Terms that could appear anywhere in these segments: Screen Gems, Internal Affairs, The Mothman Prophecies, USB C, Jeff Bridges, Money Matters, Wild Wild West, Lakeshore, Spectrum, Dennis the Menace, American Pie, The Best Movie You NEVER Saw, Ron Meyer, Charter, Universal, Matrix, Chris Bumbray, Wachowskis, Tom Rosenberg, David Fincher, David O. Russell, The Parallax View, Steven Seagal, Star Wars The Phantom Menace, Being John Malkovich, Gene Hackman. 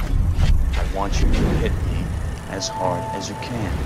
I want you to hit me as hard as you can.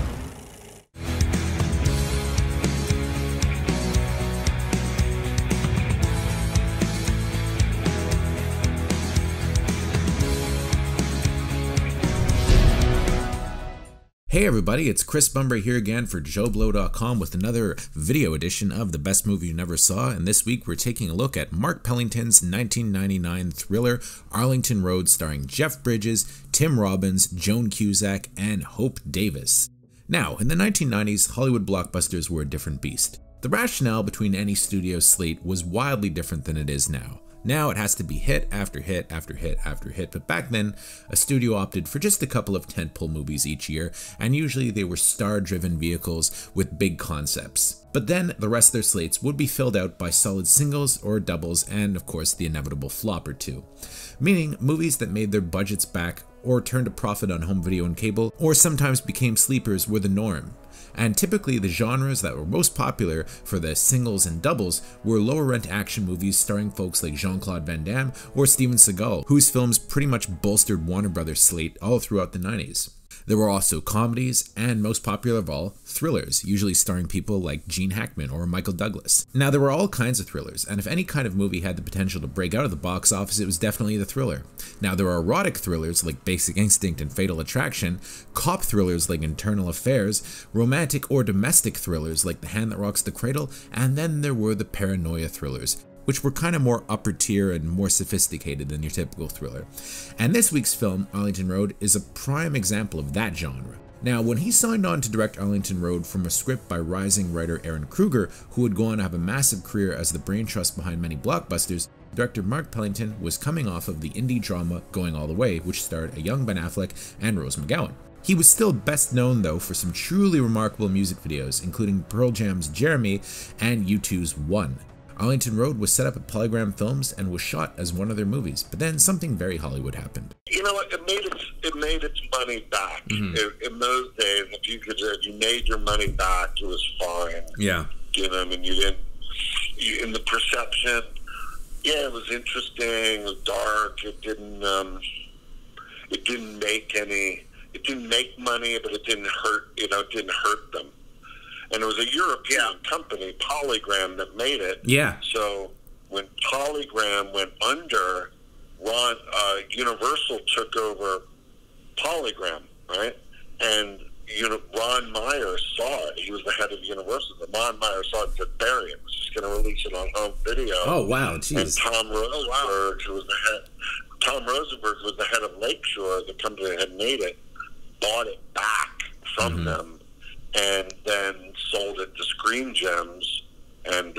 Hey everybody, it's Chris Bumbray here again for JoBlo.com with another video edition of The Best Movie You Never Saw, and this week we're taking a look at Mark Pellington's 1999 thriller Arlington Road, starring Jeff Bridges, Tim Robbins, Joan Cusack, and Hope Davis. Now, in the 1990s, Hollywood blockbusters were a different beast. The rationale between any studio slate was wildly different than it is now. Now it has to be hit after hit after hit after hit, but back then, a studio opted for just a couple of tentpole movies each year, and usually they were star-driven vehicles with big concepts. But then, the rest of their slates would be filled out by solid singles or doubles, and of course the inevitable flop or two. Meaning, movies that made their budgets back, or turned a profit on home video and cable, or sometimes became sleepers were the norm. And typically the genres that were most popular for the singles and doubles were lower-rent action movies starring folks like Jean-Claude Van Damme or Steven Seagal, whose films pretty much bolstered Warner Brothers' slate all throughout the 90s. There were also comedies, and most popular of all, thrillers, usually starring people like Gene Hackman or Michael Douglas. Now, there were all kinds of thrillers, and if any kind of movie had the potential to break out of the box office, it was definitely the thriller. Now, there were erotic thrillers like Basic Instinct and Fatal Attraction, cop thrillers like Internal Affairs, romantic or domestic thrillers like The Hand That Rocks the Cradle, and then there were the paranoia thrillers, which were kind of more upper tier and more sophisticated than your typical thriller. And this week's film, Arlington Road, is a prime example of that genre. Now, when he signed on to direct Arlington Road from a script by rising writer Ehren Kruger, who would go on to have a massive career as the brain trust behind many blockbusters, director Mark Pellington was coming off of the indie drama Going All The Way, which starred a young Ben Affleck and Rose McGowan. He was still best known, though, for some truly remarkable music videos, including Pearl Jam's Jeremy and U2's One. Arlington Road was set up at Polygram Films and was shot as one of their movies, but then something very Hollywood happened. You know what, it made its money back. In those days, if you made your money back, it was fine. Yeah. You know, I mean, in the perception, yeah, it was interesting, it was dark, it didn't make money, but it didn't hurt, you know, it didn't hurt them. And it was a European company, Polygram, that made it. Yeah. So when Polygram went under, Universal took over Polygram, right? And Ron Meyer saw it. He was the head of Universal. Ron Meyer saw it and said, bury it. We're just going to release it on home video. Oh, wow. Jeez. And Tom Rosenberg, who was the head, Tom Rosenberg was the head of Lakeshore, the company that had made it, bought it back from them, and then sold it to Screen Gems, and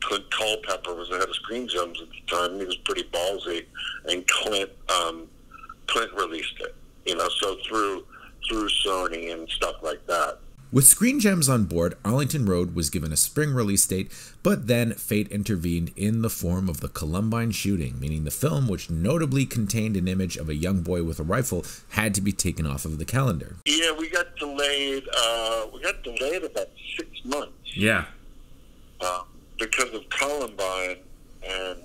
Clint Culpepper was the head of Screen Gems at the time. He was pretty ballsy, and Clint released it, you know, so through Sony and stuff like that. With Screen Gems on board, Arlington Road was given a spring release date, but then fate intervened in the form of the Columbine shooting, meaning the film, which notably contained an image of a young boy with a rifle, had to be taken off of the calendar. Yeah, we got delayed. We got delayed about 6 months. Yeah, because of Columbine, and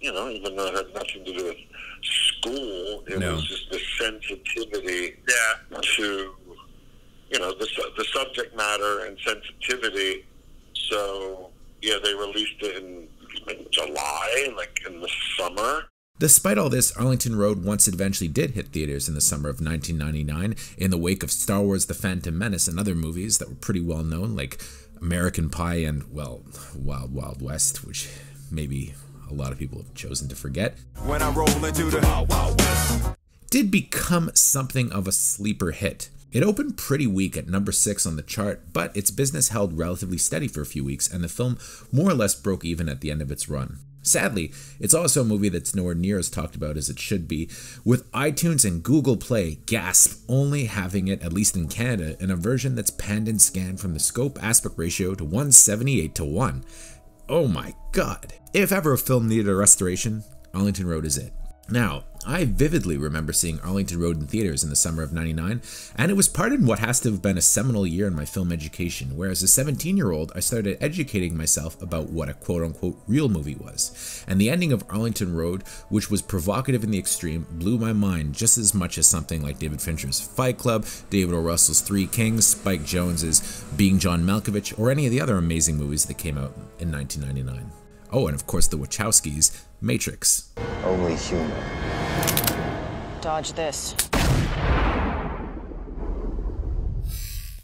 you know, even though it had nothing to do with school, it was just the sensitivity to, you know, the subject matter and sensitivity. So yeah, they released it in July, like in the summer. Despite all this, Arlington Road once eventually did hit theaters in the summer of 1999 in the wake of Star Wars The Phantom Menace and other movies that were pretty well known, like American Pie and, well, Wild Wild West, which maybe a lot of people have chosen to forget. When I roll into the Wild Wild West, did become something of a sleeper hit. It opened pretty weak at number 6 on the chart, but its business held relatively steady for a few weeks, and the film more or less broke even at the end of its run. Sadly, it's also a movie that's nowhere near as talked about as it should be, with iTunes and Google Play, gasp, only having it, at least in Canada, in a version that's panned and scanned from the scope aspect ratio to 178:1. Oh my god. If ever a film needed a restoration, Arlington Road is it. Now, I vividly remember seeing Arlington Road in theaters in the summer of '99, and it was part of what has to have been a seminal year in my film education, where as a 17-year-old, I started educating myself about what a quote-unquote real movie was, and the ending of Arlington Road, which was provocative in the extreme, blew my mind just as much as something like David Fincher's Fight Club, David O. Russell's Three Kings, Spike Jonze's Being John Malkovich, or any of the other amazing movies that came out in 1999. Oh, and of course the Wachowskis' Matrix. Only human. Dodge this.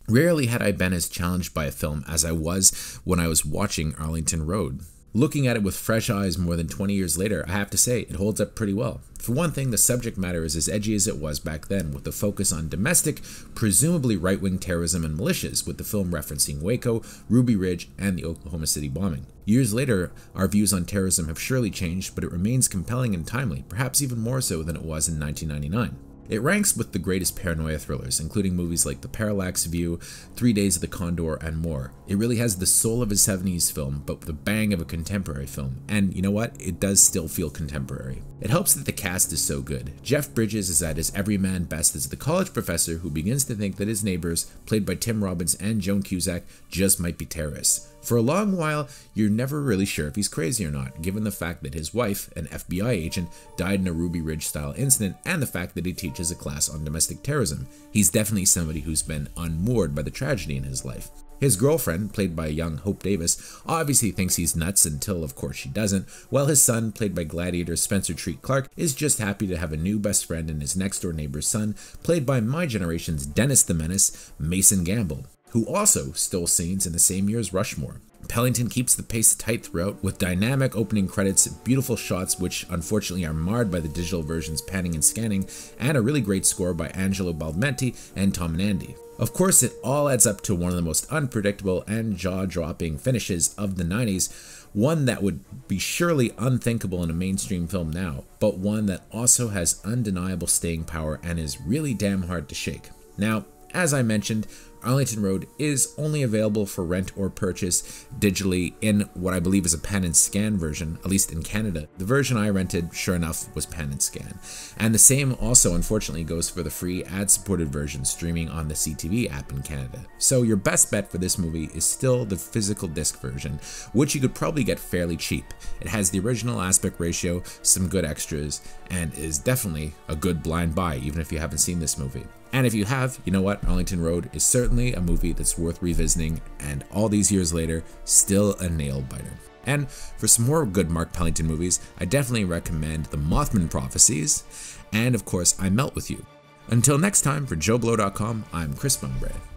Rarely had I been as challenged by a film as I was when I was watching Arlington Road. Looking at it with fresh eyes more than 20 years later, I have to say it holds up pretty well. For one thing, the subject matter is as edgy as it was back then, with the focus on domestic, presumably right-wing terrorism and militias, with the film referencing Waco, Ruby Ridge, and the Oklahoma City bombing. Years later, our views on terrorism have surely changed, but it remains compelling and timely, perhaps even more so than it was in 1999. It ranks with the greatest paranoia thrillers, including movies like The Parallax View, 3 Days of the Condor, and more. It really has the soul of a 70s film, but with the bang of a contemporary film. And you know what? It does still feel contemporary. It helps that the cast is so good. Jeff Bridges is at his everyman best as the college professor who begins to think that his neighbors, played by Tim Robbins and Joan Cusack, just might be terrorists. For a long while, you're never really sure if he's crazy or not, given the fact that his wife, an FBI agent, died in a Ruby Ridge-style incident, and the fact that he teaches a class on domestic terrorism. He's definitely somebody who's been unmoored by the tragedy in his life. His girlfriend, played by young Hope Davis, obviously thinks he's nuts until, of course, she doesn't, while his son, played by Gladiator Spencer Treat Clark, is just happy to have a new best friend in his next-door neighbor's son, played by my generation's Dennis the Menace, Mason Gamble, who also stole scenes in the same year's Rushmore. Pellington keeps the pace tight throughout, with dynamic opening credits, beautiful shots which unfortunately are marred by the digital version's panning and scanning, and a really great score by Angelo Baldamenti and Tom Nandi. Of course, it all adds up to one of the most unpredictable and jaw-dropping finishes of the 90s, one that would be surely unthinkable in a mainstream film now, but one that also has undeniable staying power and is really damn hard to shake. Now, as I mentioned, Arlington Road is only available for rent or purchase digitally in what I believe is a pan and scan version, at least in Canada. The version I rented, sure enough, was pan and scan. And the same also, unfortunately, goes for the free ad-supported version streaming on the CTV app in Canada. So your best bet for this movie is still the physical disc version, which you could probably get fairly cheap. It has the original aspect ratio, some good extras, and is definitely a good blind buy, even if you haven't seen this movie. And if you have, you know what? Arlington Road is certainly a movie that's worth revisiting, and all these years later, still a nail-biter. And for some more good Mark Pellington movies, I definitely recommend The Mothman Prophecies, and of course, I Melt With You. Until next time, for JoBlo.com, I'm Chris Bumbray.